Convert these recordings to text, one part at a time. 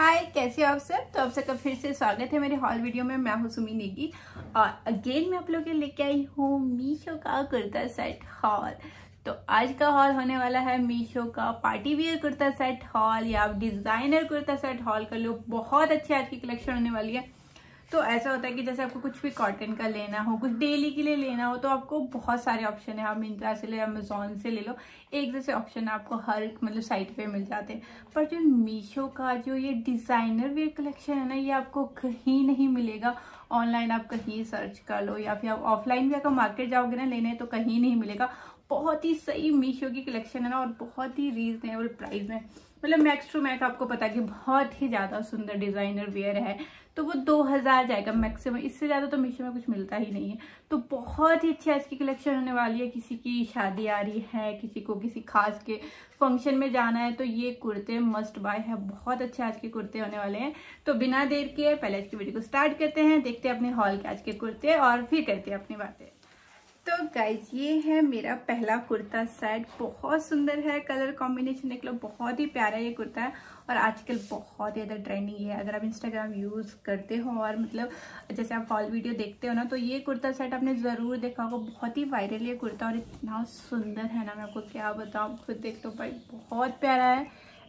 हाय, कैसे हो आप सब। तो आप सबका फिर से स्वागत है मेरे हॉल वीडियो में। मैं हूँ सुमी नेगी और अगेन मैं आप लोगों के लिए लेके आई हूँ मीशो का कुर्ता सेट हॉल। तो आज का हॉल होने वाला है मीशो का party wear kurta set haul या आप डिज़ाइनर कुर्ता सेट हॉल कर लो। बहुत अच्छी आज की कलेक्शन होने वाली है। तो ऐसा होता है कि जैसे आपको कुछ भी कॉटन का लेना हो, कुछ डेली के लिए लेना हो, तो आपको बहुत सारे ऑप्शन है। आप मिंत्रा से ले, अमेजोन से ले लो, एक जैसे ऑप्शन आपको हर मतलब साइट पे मिल जाते हैं। पर जो मीशो का जो ये डिज़ाइनर वेयर कलेक्शन है ना, ये आपको कहीं नहीं मिलेगा। ऑनलाइन आप कहीं सर्च कर लो या फिर आप ऑफलाइन भी अगर मार्केट जाओगे ना लेने, तो कहीं नहीं मिलेगा। बहुत ही सही मीशो की कलेक्शन है ना, और बहुत ही रीजनेबल प्राइस में, मतलब मैक्स टू मैक्स आपको पता है कि बहुत ही ज़्यादा सुंदर डिज़ाइनर वेयर है, तो वो 2000 जाएगा मैक्सिमम। इससे ज़्यादा तो मीशो में कुछ मिलता ही नहीं है। तो बहुत ही अच्छी आज की कलेक्शन होने वाली है। किसी की शादी आ रही है, किसी को किसी खास के फंक्शन में जाना है, तो ये कुर्ते मस्ट बाय है। बहुत अच्छे आज के कुर्ते होने वाले हैं। तो बिना देर किए पहले आज की वीडियो को स्टार्ट करते हैं। देखते हैं अपने हॉल के आज के कुर्ते और फिर करते हैं अपनी बातें। तो गाइज, ये है मेरा पहला कुर्ता सेट। बहुत सुंदर है, कलर कॉम्बिनेशन देख लो, बहुत ही प्यारा ये कुर्ता है। और आजकल बहुत ज़्यादा ट्रेंडिंग है। अगर आप इंस्टाग्राम यूज़ करते हो और मतलब जैसे आप हॉल वीडियो देखते हो ना, तो ये कुर्ता सेट आपने ज़रूर देखा होगा। बहुत ही वायरल ये कुर्ता, और इतना सुंदर है ना, मैं आपको क्या बताऊँ, खुद देख लो भाई, बहुत प्यारा है।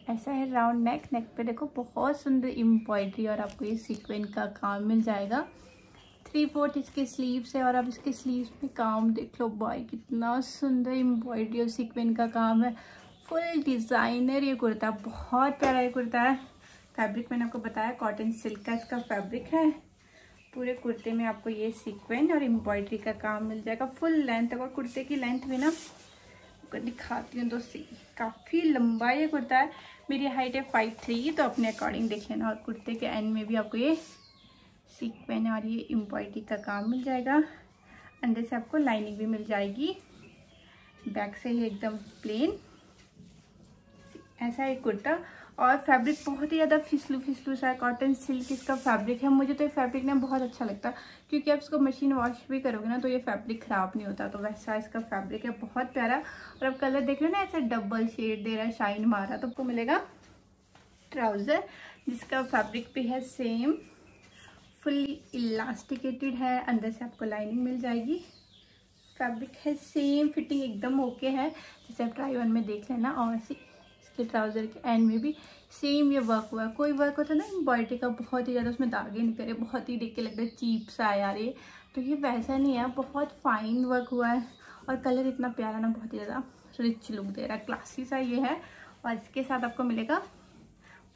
ऐसा है राउंड नेक, नेक पे देखो बहुत सुंदर एम्ब्रॉयडरी, और आपको ये सीक्वेंट का काम मिल जाएगा। 3/4 इसके स्लीव्स है, और अब इसके स्लीव्स में काम देख लो भाई, कितना सुंदर एम्ब्रॉयडरी और सीक्वेंट का काम है। फुल डिज़ाइनर ये कुर्ता, बहुत प्यारा ये कुर्ता है। फैब्रिक मैंने आपको बताया कॉटन सिल्क का इसका फैब्रिक है। पूरे कुर्ते में आपको ये सीक्वेंट और एम्ब्रॉयडरी का काम मिल जाएगा फुल लेंथ तक। और कुर्ते की लेंथ भी ना दिखाती हूँ दोस्तों, काफ़ी लंबा ये कुर्ता है। मेरी हाइट है 5'3", तो अपने अकॉर्डिंग देख लेना। और कुर्ते के एंड में भी आपको ये सीक्वेंट और ये एम्ब्रॉयडरी का काम मिल जाएगा। अंदर से आपको लाइनिंग भी मिल जाएगी। बैक से ही एकदम प्लेन ऐसा एक कुर्ता, और फैब्रिक बहुत ही ज़्यादा फिसलू सा है। कॉटन सिल्क इसका फैब्रिक है। मुझे तो ये फैब्रिक ना बहुत अच्छा लगता है, क्योंकि आप इसको मशीन वॉश भी करोगे ना, तो ये फैब्रिक ख़राब नहीं होता। तो वैसा इसका फैब्रिक है, बहुत प्यारा। और आप कलर देख रहे हो ना, ऐसा डबल शेड दे रहा है, शाइन मारा, तो आपको मिलेगा ट्राउज़र जिसका फैब्रिक भी है सेम, फुल्ली इलास्टिकेटेड है। अंदर से आपको लाइनिंग मिल जाएगी। फैब्रिक है सेम, फिटिंग एकदम ओके है, जैसे आप ट्राई वन में देख लेना। और इसके ट्राउज़र के एंड में भी सेम ये वर्क हुआ है। कोई वर्क होता है ना एम्ब्रॉयडरी का, बहुत ही ज़्यादा उसमें दागे निकले, बहुत ही देख के लगता है चीप सा है यार ये, तो ये वैसा नहीं है, बहुत फाइन वर्क हुआ है। और कलर इतना प्यारा ना, बहुत ही ज़्यादा रिच लुक दे रहा है, क्लासी सा ये है। और इसके साथ आपको मिलेगा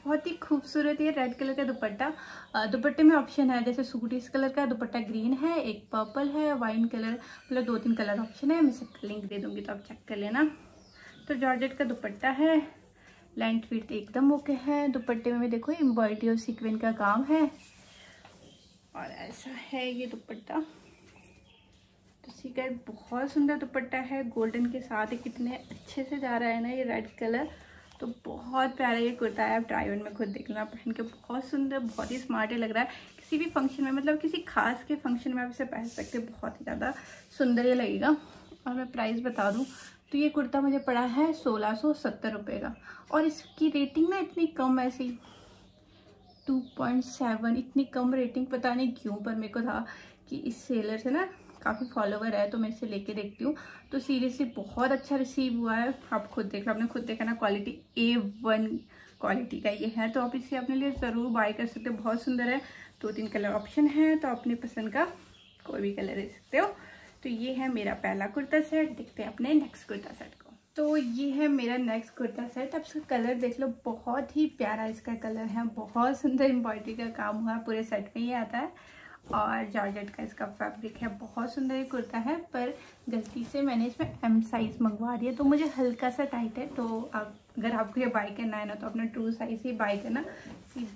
बहुत ही खूबसूरत ये रेड कलर का दुपट्टा। दुपट्टे में ऑप्शन है जैसे सूट इस कलर का दुपट्टा, ग्रीन है, एक पर्पल है, वाइन कलर, मतलब 2-3 कलर ऑप्शन है। मैं सबका लिंक दे दूंगी, तो आप चेक कर लेना। तो जॉर्जेट का दुपट्टा है, लेंथ फिट एकदम ओके है। दुपट्टे में देखो एम्ब्रॉयडरी और सीक्वेंट का काम है, और ऐसा है ये दुपट्टा। तो ठीक है, बहुत सुंदर दुपट्टा है, गोल्डन के साथ कितने अच्छे से जा रहा है ना ये रेड कलर, तो बहुत प्यारा ये कुर्ता है। आप ट्राई ऑन में खुद देखना, पहन के बहुत सुंदर, बहुत ही स्मार्ट लग रहा है। किसी भी फंक्शन में, मतलब किसी खास के फंक्शन में आप इसे पहन सकते हैं, बहुत ही ज़्यादा सुंदर ये लगेगा। और मैं प्राइस बता दूँ तो ये कुर्ता मुझे पड़ा है 1670 रुपये का, और इसकी रेटिंग ना इतनी कम है, ऐसी 2.7 इतनी कम रेटिंग, पता नहीं क्यों। पर मेरे को था कि इस सेलर से ना काफ़ी फॉलोवर है, तो मैं इसे लेके देखती हूँ। तो सीरियसली बहुत अच्छा रिसीव हुआ है। आप खुद देख लो, आपने खुद देखा ना, क्वालिटी A1 क्वालिटी का ये है, तो आप इसे अपने लिए ज़रूर बाय कर सकते हो। बहुत सुंदर है, 2-3 कलर ऑप्शन है, तो अपनी पसंद का कोई भी कलर ले सकते हो। तो ये है मेरा पहला कुर्ता सेट। देखते हैं अपने नेक्स्ट कुर्ता सेट को। तो ये है मेरा नेक्स्ट कुर्ता सेट। आप इसका कलर देख लो, बहुत ही प्यारा इसका कलर है, बहुत सुंदर एम्ब्रॉयडरी का काम हुआ है, पूरे सेट में ये आता है। और जॉर्जेट का इसका फैब्रिक है, बहुत सुंदर ये कुर्ता है। पर गलती से मैंने इसमें M साइज़ मंगवा दिया, तो मुझे हल्का सा टाइट है। तो आप अगर आपको ये बाय करना है ना, तो अपना 2 साइज़ ही बाय करना।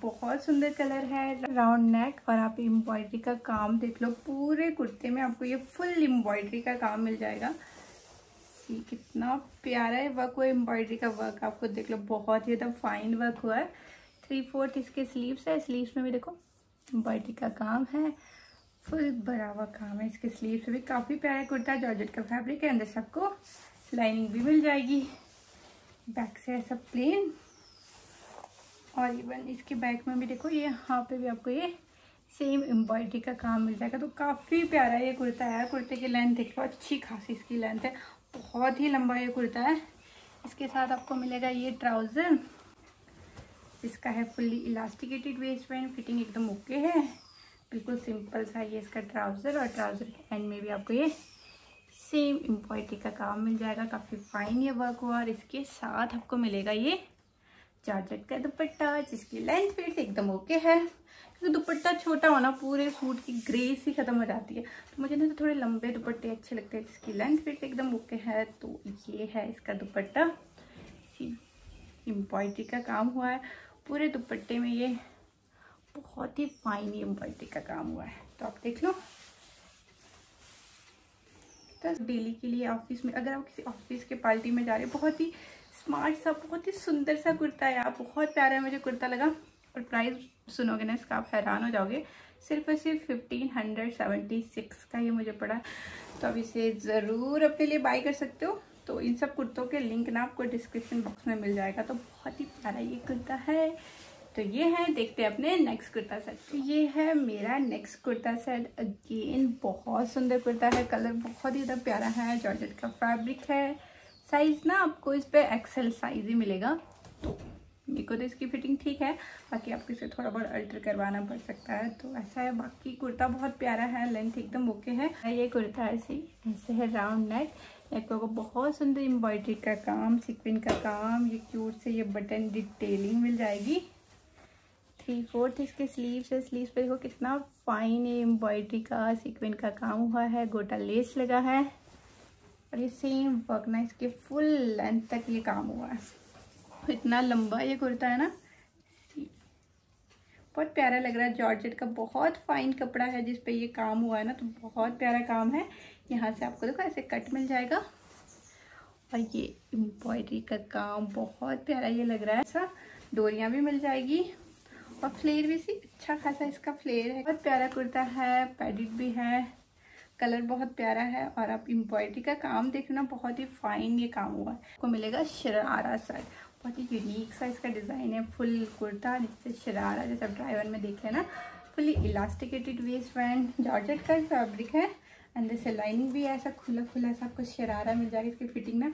बहुत सुंदर कलर है, राउंड नेक, और आप एम्ब्रॉयडरी का काम देख लो। पूरे कुर्ते में आपको ये फुल एम्ब्रॉयडरी का काम मिल जाएगा। कितना प्यारा है वर्क हुआ, एम्ब्रॉयडरी का वर्क आपको देख लो, बहुत ही ज़्यादा फाइन वर्क हुआ है। 3/4 इसके स्लीव्स है, स्लीव्स में भी देखो एम्ब्रॉयडरी का काम है, फुल बराबर काम है। इसके स्लीव्स भी काफ़ी प्यारा कुर्ता, जॉर्जेट का फैब्रिक है, अंदर से आपको लाइनिंग भी मिल जाएगी। बैक से ऐसा प्लेन, और इवन इसके बैक में भी देखो, ये यहाँ पे भी आपको ये सेम एम्ब्रॉयडरी का काम मिल जाएगा। तो काफ़ी प्यारा ये कुर्ता है यार। कुर्ते की लेंथ देख लो, अच्छी खासी इसकी लेंथ है, बहुत ही लंबा ये कुर्ता है। इसके साथ आपको मिलेगा ये ट्राउज़र, इसका है fully elasticated waist band, fitting एकदम ओके है, बिल्कुल सिंपल सा ये इसका ट्राउज़र। और ट्राउज़र के एंड में भी आपको ये सेम एम्ब्रॉयडरी का काम मिल जाएगा, काफ़ी फाइन ये वर्क हुआ। और इसके साथ आपको मिलेगा ये जॉर्जेट का दुपट्टा, जिसकी लेंथ फिर से एकदम ओके है, क्योंकि दुपट्टा छोटा होना पूरे सूट की ग्रेस ही ख़त्म हो जाती है। तो मुझे ना तो थोड़े लंबे दुपट्टे अच्छे लगते हैं, जिसकी लेंथ फिर से एकदम ओके है। तो ये है इसका दुपट्टा, एम्ब्रॉयडरी का काम हुआ है पूरे दुपट्टे में, ये बहुत ही फाइन एम्ब्रॉयडरी का काम हुआ है। तो आप देख लो, तो डेली के लिए ऑफिस में, अगर आप किसी ऑफिस के पार्टी में जा रहे हो, बहुत ही स्मार्ट सा, बहुत ही सुंदर सा कुर्ता है यार, बहुत प्यारा है, मुझे कुर्ता लगा। और प्राइस सुनोगे ना इसका, आप हैरान हो जाओगे, सिर्फ और सिर्फ 1576 का ये मुझे पड़ा। तो अब इसे ज़रूर अपने लिए बाई कर सकते हो। तो इन सब कुर्तों के लिंक ना आपको डिस्क्रिप्शन बॉक्स में मिल जाएगा। तो बहुत ही प्यारा ये कुर्ता है। तो ये है, देखते हैं अपने नेक्स्ट कुर्ता सेट। तो ये है मेरा नेक्स्ट कुर्ता सेट, अगेन बहुत सुंदर कुर्ता है, कलर बहुत ही ज़्यादा प्यारा है, जॉर्जेट का फैब्रिक है। साइज़ ना आपको इस पर एक्सेल साइज़ ही मिलेगा। तो मेरे को तो इसकी फिटिंग ठीक है, बाकी आपको इसे थोड़ा बहुत अल्टर करवाना पड़ सकता है, तो ऐसा है। बाकी कुर्ता बहुत प्यारा है, लेंथ एकदम ओके है। ये कुर्ता ऐसे है, राउंड नेक, नेक को बहुत सुंदर एम्ब्रॉयडरी का काम, सीक्वेंस का काम, ये क्यूट से ये बटन डिटेलिंग मिल जाएगी। 3/4 इसके स्लीव्स है, स्लीव्स पर देखो कितना फाइन एम्ब्रॉयडरी का सीक्वेंस का काम हुआ है, गोटा लेस लगा है। और ये सेम वर्क ना इसके फुल लेंथ तक ये काम हुआ है। इतना लंबा ये कुर्ता है ना, बहुत प्यारा लग रहा है। जॉर्जेट का बहुत फाइन कपड़ा है जिस पे ये काम हुआ है ना, तो बहुत प्यारा काम है। यहाँ से आपको देखो ऐसे कट मिल जाएगा, और ये एम्ब्रॉयडरी का काम बहुत प्यारा ये लग रहा है। ऐसा डोरियाँ भी मिल जाएगी, और फ्लेयर भी सी अच्छा खासा इसका फ्लेयर है। बहुत प्यारा कुर्ता है, पैडिड भी है, कलर बहुत प्यारा है। और आप एम्ब्रॉयडरी का काम देखना, बहुत ही फाइन ये काम हुआ है। आपको मिलेगा शरारा सेट, बहुत ही यूनिक सा इसका डिज़ाइन है, फुल कुर्ता जिससे शरारा, जैसे आप ड्राइवर में देख लेना, fully elasticated waist band, georgette का फैब्रिक है, अंदर से लाइनिंग भी है, ऐसा खुला खुला सा आपको शरारा मिल जाएगा। इसकी फिटिंग ना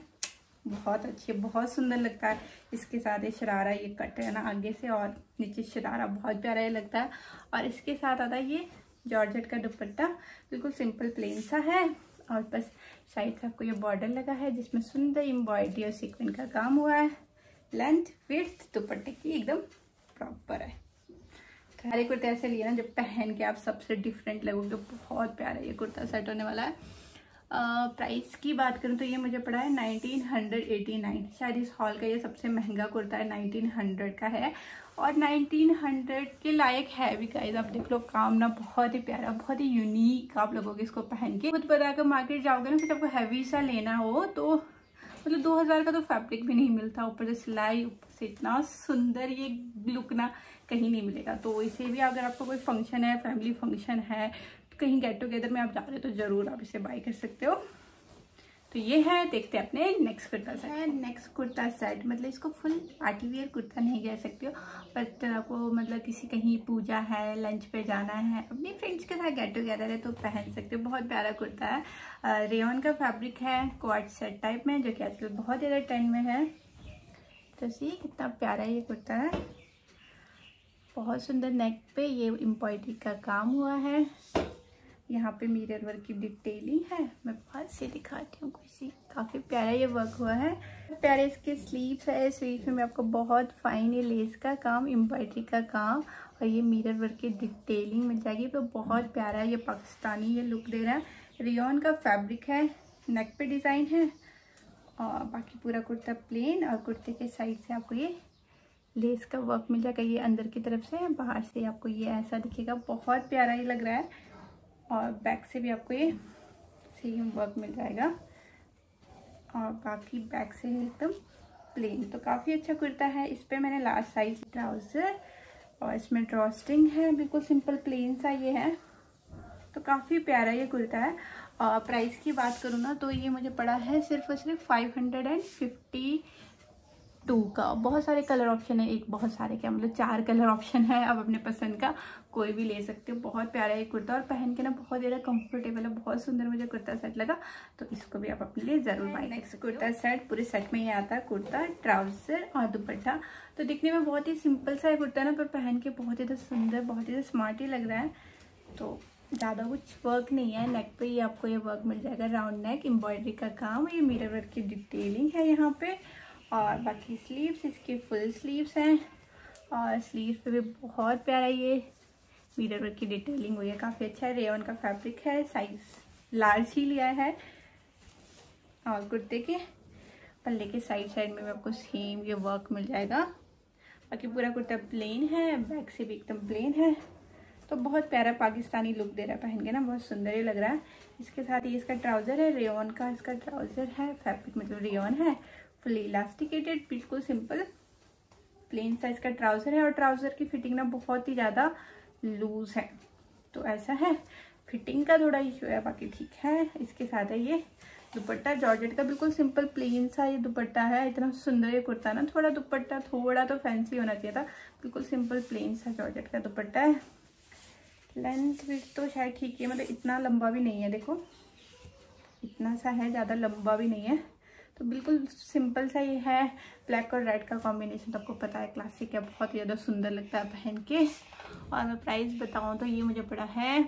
बहुत अच्छी है, बहुत सुंदर लगता है। इसके साथ ये शरारा, ये कट है ना आगे से और नीचे शरारा, बहुत प्यारा ये लगता है। और इसके साथ आता है ये जॉर्जेट का दुपट्टा, बिल्कुल सिंपल प्लेन सा है, और बस साइड से आपको ये बॉर्डर लगा है जिसमें सुंदर एम्ब्रॉयडरी और सीक्वेंस का काम हुआ है। लेंथ विड्थ दुपट्टे की एकदम प्रॉपर है। सारे कुर्ते ऐसे लिए ना, जब पहन के आप सबसे डिफरेंट लगोगे, बहुत प्यारा ये कुर्ता सेट होने वाला है। प्राइस की बात करूँ तो ये मुझे पड़ा है 1989, शायद इस हॉल का ये सबसे महंगा कुर्ता है, 1900 का है। और 1900 के लायक है भी गाइज, आप देख लो काम ना, बहुत ही प्यारा, बहुत ही यूनिक आप लोगों के इसको पहन के। खुद बनाकर मार्केट जाओगे ना, फिर आपको हैवी सा लेना हो तो मतलब 2000 का तो फैब्रिक भी नहीं मिलता, ऊपर से सिलाई, ऊपर से इतना सुंदर ये लुक ना कहीं नहीं मिलेगा। तो इसे भी अगर आपको कोई फंक्शन है, फैमिली फंक्शन है, कहीं गेट टुगेदर में आप जा रहे हो, तो ज़रूर आप इसे बाय कर सकते हो। तो ये है, देखते हैं अपने next kurta set. Next kurta set मतलब इसको फुल पार्टी वेयर कुर्ता नहीं कह सकते हो, बट आपको मतलब किसी कहीं पूजा है, लंच पे जाना है, अपने फ्रेंड्स के साथ गेट टुगेदर है तो पहन सकते हो। बहुत प्यारा कुर्ता है, रेयन का फैब्रिक है, क्वाड सेट टाइप में, जो कि आजकल बहुत ज़्यादा ट्रेंड में है। तो सी कितना प्यारा ये कुर्ता है, बहुत सुंदर, नेक पे ये एम्ब्रॉयडरी का काम हुआ है, यहाँ पे मिरर वर्क की डिटेलिंग है, मैं पास से दिखाती हूँ किसी, काफ़ी प्यारा ये वर्क हुआ है। प्यारे इसके स्लीव्स है, स्लीव्स में आपको बहुत फाइन ये लेस का काम, एम्ब्रॉयडरी का काम, और ये मिरर वर्क की डिटेलिंग मिल जाएगी। तो बहुत प्यारा ये पाकिस्तानी ये लुक दे रहा है, रेयन का फैब्रिक है, नेक पे डिज़ाइन है, और बाकी पूरा कुर्ता प्लेन, और कुर्ते के साइड से आपको ये लेस का वर्क मिल जाएगा, ये अंदर की तरफ से, बाहर से आपको ये ऐसा दिखेगा, बहुत प्यारा ये लग रहा है। और बैक से भी आपको ये सेम वर्क मिल जाएगा, और बाकी बैक से एकदम प्लेन। तो काफ़ी अच्छा कुर्ता है, इस पर मैंने लार्ज साइज ट्राउज़र, और इसमें ड्रॉस्टिंग है, बिल्कुल सिंपल प्लेन सा ये है। तो काफ़ी प्यारा ये कुर्ता है। और प्राइस की बात करूँ ना, तो ये मुझे पड़ा है सिर्फ और सिर्फ 550 टू का। बहुत सारे कलर ऑप्शन है, एक बहुत सारे क्या मतलब 4 कलर ऑप्शन है। आप अपने पसंद का कोई भी ले सकते हो। बहुत प्यारा ये कुर्ता और पहन के ना बहुत ज़्यादा कंफर्टेबल है, बहुत सुंदर मुझे कुर्ता सेट लगा, तो इसको भी आप अपने लिए ज़रूर बाय। नेक्स्ट कुर्ता सेट पूरे सेट में ये आता है, कुर्ता ट्राउज़र और दुपट्टा। तो दिखने में बहुत ही सिंपल सा है कुर्ता ना, पर पहन के बहुत ज़्यादा सुंदर, बहुत ज़्यादा स्मार्ट ही लग रहा है। तो ज़्यादा कुछ वर्क नहीं है, नेक पे ही आपको ये वर्क मिल जाएगा, राउंड नेक, एम्ब्रॉयडरी का काम, ये मिरर वर्क की डिटेलिंग है यहाँ पे। और बाकी स्लीव्स इसके फुल स्लीव्स हैं और स्लीव्स पे भी बहुत प्यारा ये मिरर वर्क की डिटेलिंग हुई है, काफ़ी अच्छा है। रेयन का फैब्रिक है, साइज़ लार्ज ही लिया है। और कुर्ते के पल्ले के साइड साइड में भी आपको सेम ये वर्क मिल जाएगा। बाकी पूरा कुर्ता प्लेन है, बैक से भी एकदम प्लेन है, तो बहुत प्यारा पाकिस्तानी लुक दे रहा है पहन के ना, बहुत सुंदर ही लग रहा है। इसके साथ ये इसका ट्राउज़र है, रेयन का इसका ट्राउज़र है, फैब्रिक मतलब रेयन है, फुली इलास्टिकेटेड, बिल्कुल सिंपल प्लेन सा इसका ट्राउज़र है। और ट्राउज़र की फिटिंग ना बहुत ही ज़्यादा लूज है, तो ऐसा है, फिटिंग का थोड़ा इशू है, बाकी ठीक है। इसके साथ है ये दुपट्टा, जॉर्जेट का बिल्कुल सिंपल प्लेन सा ये दुपट्टा है। इतना सुंदर ये कुर्ता ना, थोड़ा दुपट्टा थोड़ा तो फैंसी होना चाहिए था, बिल्कुल सिंपल प्लेन सा जॉर्जेट का दुपट्टा है। लेंथ भी तो शायद ठीक है, मतलब इतना लंबा भी नहीं है, देखो इतना सा है, ज़्यादा लंबा भी नहीं है, तो बिल्कुल सिंपल सा ये है। ब्लैक और रेड का कॉम्बिनेशन तो आपको पता है क्लासिक है, बहुत ज़्यादा सुंदर लगता है पहन के। और मैं प्राइस बताऊँ तो ये मुझे पड़ा है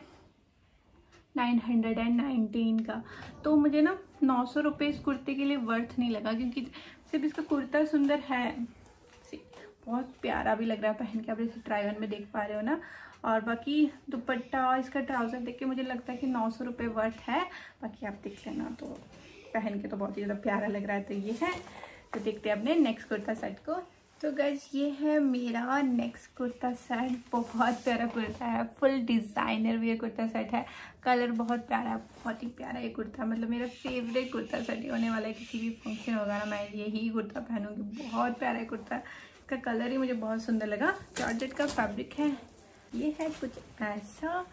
919 का, तो मुझे ना 900 रुपये इस कुर्ते के लिए वर्थ नहीं लगा, क्योंकि सिर्फ इसका कुर्ता सुंदर है, बहुत प्यारा भी लग रहा है पहन के, आप जैसे ट्राई ऑन में देख पा रहे हो ना। और बाकी दुपट्टा और इसका ट्राउज़र देख के मुझे लगता है कि 900 रुपये वर्थ है, बाकी आप देख लेना, तो पहन के तो बहुत ही ज़्यादा प्यारा लग रहा है। तो ये है, तो देखते हैं अपने नेक्स्ट कुर्ता सेट को। तो गाइस ये है मेरा नेक्स्ट कुर्ता सेट, बहुत प्यारा कुर्ता है, फुल डिज़ाइनर भी ये कुर्ता सेट है, कलर बहुत प्यारा है, बहुत ही प्यारा ये कुर्ता, मतलब मेरा फेवरेट कुर्ता सेट ही होने वाला है। किसी भी फंक्शन होगा ना, मैं यही कुर्ता पहनूंगी, बहुत प्यारा कुर्ता, का कलर ही मुझे बहुत सुंदर लगा। जॉर्जेट का फैब्रिक है, ये है कुछ ऐसा,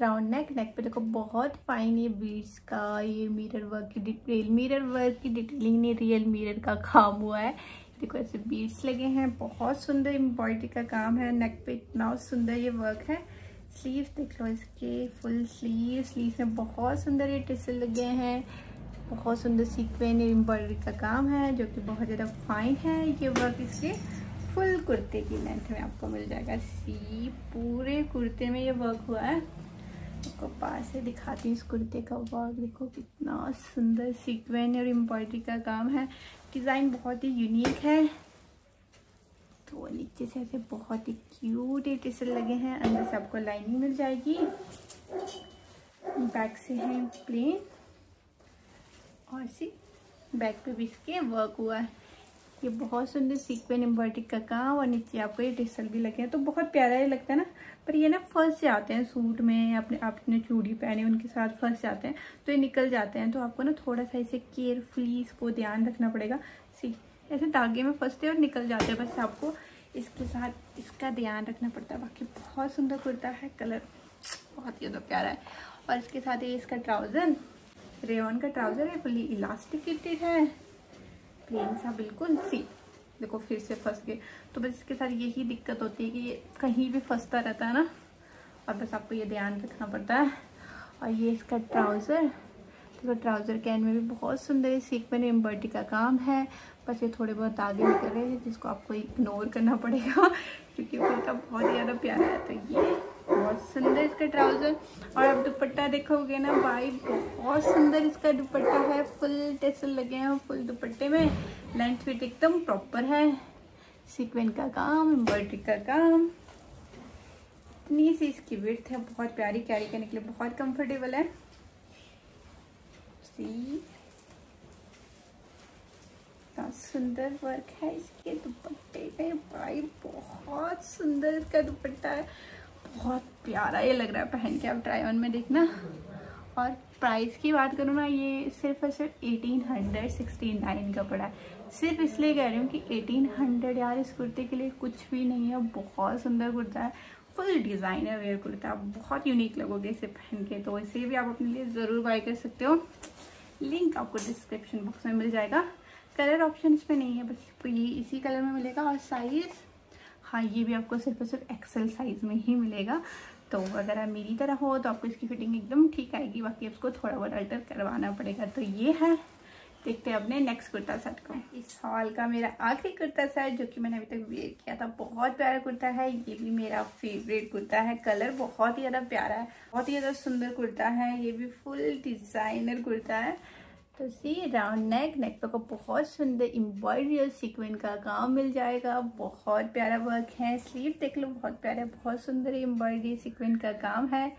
राउंड नेक, नेक पे देखो बहुत फाइन ये बीड्स का ये मिरर वर्क की डिटेल, मिरर वर्क की डिटेलिंग नहीं, रियल मिरर का काम हुआ है, देखो ऐसे बीड्स लगे हैं, बहुत सुंदर एम्ब्रॉयडरी का काम है, नेक पे इतना सुंदर ये वर्क है। स्लीव्स देख लो इसके फुल स्लीव, स्लीव्स में बहुत सुंदर ये टिसल लगे हैं, बहुत सुंदर सीक्वेंस एम्ब्रॉयडरी का काम है, जो कि बहुत ज़्यादा फाइन है ये वर्क। इसके फुल कुर्ते की लेंथ में आपको मिल जाएगा, सी पूरे कुर्ते में ये वर्क हुआ है, आपको पास से दिखाती हूँ इस कुर्ते का वर्क, देखो कितना सुंदर सीक्वेंस और एम्ब्रॉयडरी का काम है, डिज़ाइन बहुत ही यूनिक है। तो नीचे से ऐसे बहुत ही क्यूट ये टिसल लगे हैं, अंदर से आपको लाइनिंग मिल जाएगी, बैक से है प्लेन और सी बैक पे भी इसके वर्क हुआ है, ये बहुत सुंदर सीक्वेंस एम्ब्रॉयडरी का काम और नीचे आपको ये टिसल भी लगे हैं, तो बहुत प्यारा ये लगता है ना। पर ये ना फर्स्ट से आते हैं सूट में, आपने चूड़ी पहने उनके साथ फर्स्ट से आते हैं, तो ये निकल जाते हैं, तो आपको ना थोड़ा सा इसे केयरफुली इसको ध्यान रखना पड़ेगा। सी ऐसे धागे में फंसते और निकल जाते हैं, बस आपको इसके साथ इसका ध्यान रखना पड़ता है। बाकी बहुत सुंदर कुर्ता है, कलर बहुत ही ज़्यादा प्यारा है। और इसके साथ ये इसका ट्राउज़र, रेयन का ट्राउज़र है, फुली इलास्टिकेटेड है, प्लेन सा बिल्कुल, सी देखो फिर से फंस गए, तो बस इसके साथ यही दिक्कत होती है कि ये कहीं भी फंसता रहता है ना, और बस आपको ये ध्यान रखना पड़ता है। और ये इसका ट्राउज़र, देखो ट्राउज़र के एंड में भी बहुत सुंदर सीक्वेंस एम्ब्रॉयडरी का काम है, बस ये थोड़े बहुत आगे निकल रहे हैं, जिसको आपको इग्नोर करना पड़ेगा क्योंकि कुर्ता बहुत ज़्यादा प्यारा है। तो ये बहुत सुंदर इसका ट्राउज़र, और आप दुपट्टा देखोगे ना भाई, बहुत सुंदर इसका दुपट्टा है, फुल टेसल लगे हैं, फुल दुपट्टे में लेंथ फिट एकदम प्रॉपर है, सीक्वेंस का काम, एम्ब्रॉयडरी का काम, इतनी सी इसकी विड्थ है, बहुत प्यारी, कैरी करने के लिए बहुत कंफर्टेबल है। सी सुंदर वर्क है इसके दुपट्टे पे भाई, बहुत सुंदर इसका दुपट्टा है, बहुत प्यारा ये लग रहा है पहन के, आप ट्राई ऑन में देखना। और प्राइस की बात करूँ ना, ये सिर्फ और सिर्फ 1869 का पड़ा है, सिर्फ इसलिए कह रही हूँ कि 1800 यार इस कुर्ते के लिए कुछ भी नहीं है, बहुत सुंदर कुर्ता है, फुल डिज़ाइनर वेयर कुर्ता, आप बहुत यूनिक लगोगे इसे पहन के, तो इसे भी आप अपने लिए ज़रूर बाय कर सकते हो। लिंक आपको डिस्क्रिप्शन बॉक्स में मिल जाएगा। कलर ऑप्शन इसमें नहीं है, बस ये इसी कलर में मिलेगा। और साइज़, हाँ ये भी आपको सिर्फ और सिर्फ एक्सेल साइज़ में ही मिलेगा। तो अगर आप मेरी तरह हो तो आपको इसकी फिटिंग एकदम ठीक आएगी, बाकी आपको थोड़ा बहुत अल्टर करवाना पड़ेगा। तो ये है, देखते हैं अपने नेक्स्ट कुर्ता सेट को। इस हॉल का मेरा आखिरी कुर्ता सेट जो कि मैंने अभी तक वेयर किया था, बहुत प्यारा कुर्ता है। ये भी मेरा फेवरेट कुर्ता है, कलर बहुत ही ज़्यादा प्यारा है, बहुत ही ज़्यादा सुंदर कुर्ता है। ये भी फुल डिज़ाइनर कुर्ता है। तो सी राउंड नेक पे को बहुत सुंदर एम्ब्रॉयडरी और सीक्वेंट का काम मिल जाएगा, बहुत प्यारा वर्क है। स्लीव देख लो, बहुत प्यारा, बहुत सुंदर एम्ब्रॉयडरी सीक्वेंट का काम है,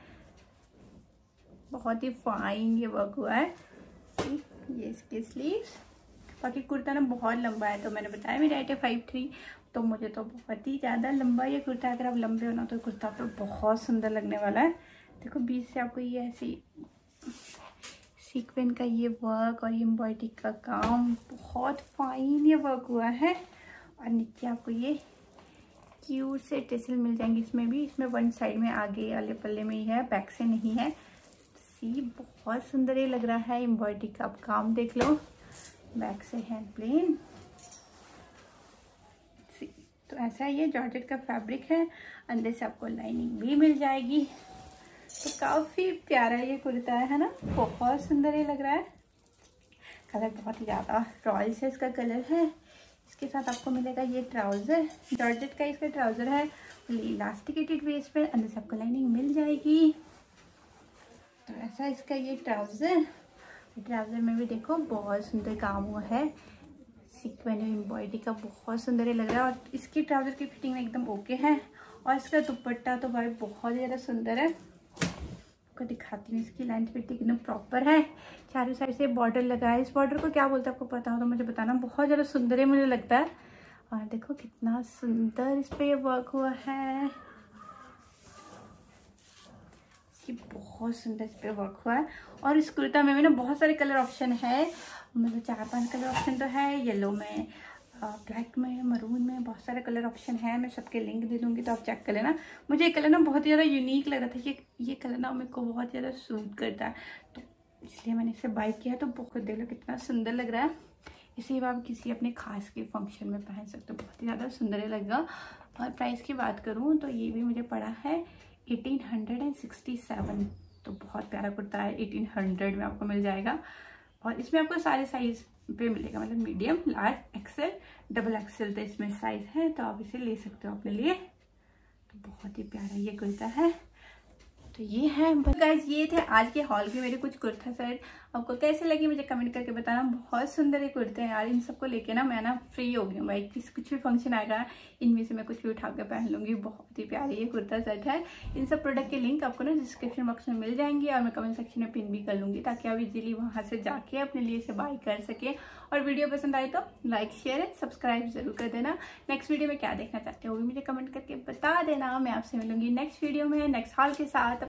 बहुत ही फाइन ये वर्क हुआ है। ये इसके स्लीव्स। बाकी कुर्ता ना बहुत लंबा है, तो मैंने बताया मेरी हाइट है 5'3", तो मुझे तो बहुत ही ज़्यादा लंबा ये कुर्ता। अगर आप लंबे हो ना तो कुर्ता आपको बहुत सुंदर लगने वाला है। देखो बीच से आपको ये ऐसी सीक्वेंट का ये वर्क और एम्ब्रॉयडरी का काम, बहुत फाइन ये वर्क हुआ है। और नीचे आपको ये क्यूट से टेसल मिल जाएंगे। इसमें भी, इसमें वन साइड में आगे आले पल्ले में ही है, बैक से नहीं है। सी बहुत सुंदर ये लग रहा है, एम्ब्रॉयडरी का आप काम देख लो, बैक से है प्लेन। सी तो ऐसा ये जॉर्जेट का फैब्रिक है, अंदर से आपको लाइनिंग भी मिल जाएगी। तो काफ़ी प्यारा ये कुर्ता है ना, बहुत सुंदर ये लग रहा है। कलर बहुत ही ज़्यादा रॉयल से इसका कलर है। इसके साथ आपको मिलेगा ये ट्राउज़र, जॉर्जेट का इसका ट्राउज़र है, इलास्टिकेटेड वेस्ट पर, अंदर से आपको लाइनिंग मिल जाएगी। तो ऐसा इसका ये ट्राउज़र, ट्राउज़र में भी देखो बहुत सुंदर काम हुआ है, सीक्वेंट एम्ब्रॉयडरी का बहुत सुंदर ये लग रहा है। और इसकी ट्राउज़र की फिटिंग में एकदम ओके है। और इसका दुपट्टा तो भाई बहुत ज़्यादा सुंदर है, को दिखाती हूँ। इसकी लेंथ फिटिंग एकदम प्रॉपर है, चारों साइड से बॉर्डर लगा है। इस बॉर्डर को क्या बोलते हैं आपको पता हो तो मुझे बताना, बहुत ज़्यादा सुंदर है मुझे लगता है। और देखो कितना सुंदर इस पर यह वर्क हुआ है, बहुत सुंदर इस पर वर्क हुआ है। और इस कुर्ता में भी ना बहुत सारे कलर ऑप्शन है, मतलब 4-5 कलर ऑप्शन तो है। येलो में, ब्लैक में, मरून में, बहुत सारे कलर ऑप्शन है। मैं सबके लिंक दे दूँगी तो आप चेक कर लेना। मुझे ये कलर ना बहुत ही ज़्यादा यूनिक लग रहा था, ये कलर ना मेरे को बहुत ज़्यादा सूट करता है, तो इसलिए मैंने इसे बाय किया। तो बहुत देख लो कितना सुंदर लग रहा है, इसे आप किसी अपने खास के फंक्शन में पहन सकते हो, बहुत ही ज़्यादा सुंदर लगेगा। और प्राइस की बात करूँ तो ये भी मुझे पड़ा है 1867। तो बहुत प्यारा कुर्ता है, 1800 में आपको मिल जाएगा। और इसमें आपको सारे साइज़ पे मिलेगा, मतलब medium, large, XL, double XL, तो इसमें साइज़ है, तो आप इसे ले सकते हो अपने लिए। तो बहुत ही प्यारा ये कुर्ता है। तो ये है गाइस, ये थे आज के हॉल के मेरे कुछ कुर्ता सेट। आपको कैसे लगे मुझे कमेंट करके बताना। बहुत सुंदर ये कुर्ते हैं यार, इन सबको लेके ना मैं ना फ्री हो गई हूँ भाई। कुछ भी फंक्शन आएगा इनमें से मैं कुछ भी उठा कर पहन लूँगी। बहुत ही प्यारे ये कुर्ता सेट है। इन सब प्रोडक्ट के लिंक आपको ना डिस्क्रिप्शन बॉक्स में मिल जाएंगे, और मैं कमेंट सेक्शन में पिन भी कर लूँगी, ताकि आप इजीली वहाँ से जाके अपने लिए इसे बाय कर सकें। और वीडियो पसंद आए तो लाइक, शेयर एंड सब्सक्राइब जरूर कर देना। नेक्स्ट वीडियो में क्या देखना चाहते हो वो भी मुझे कमेंट करके बता देना। मैं आपसे मिलूँगी नेक्स्ट वीडियो में नेक्स्ट हॉल के साथ।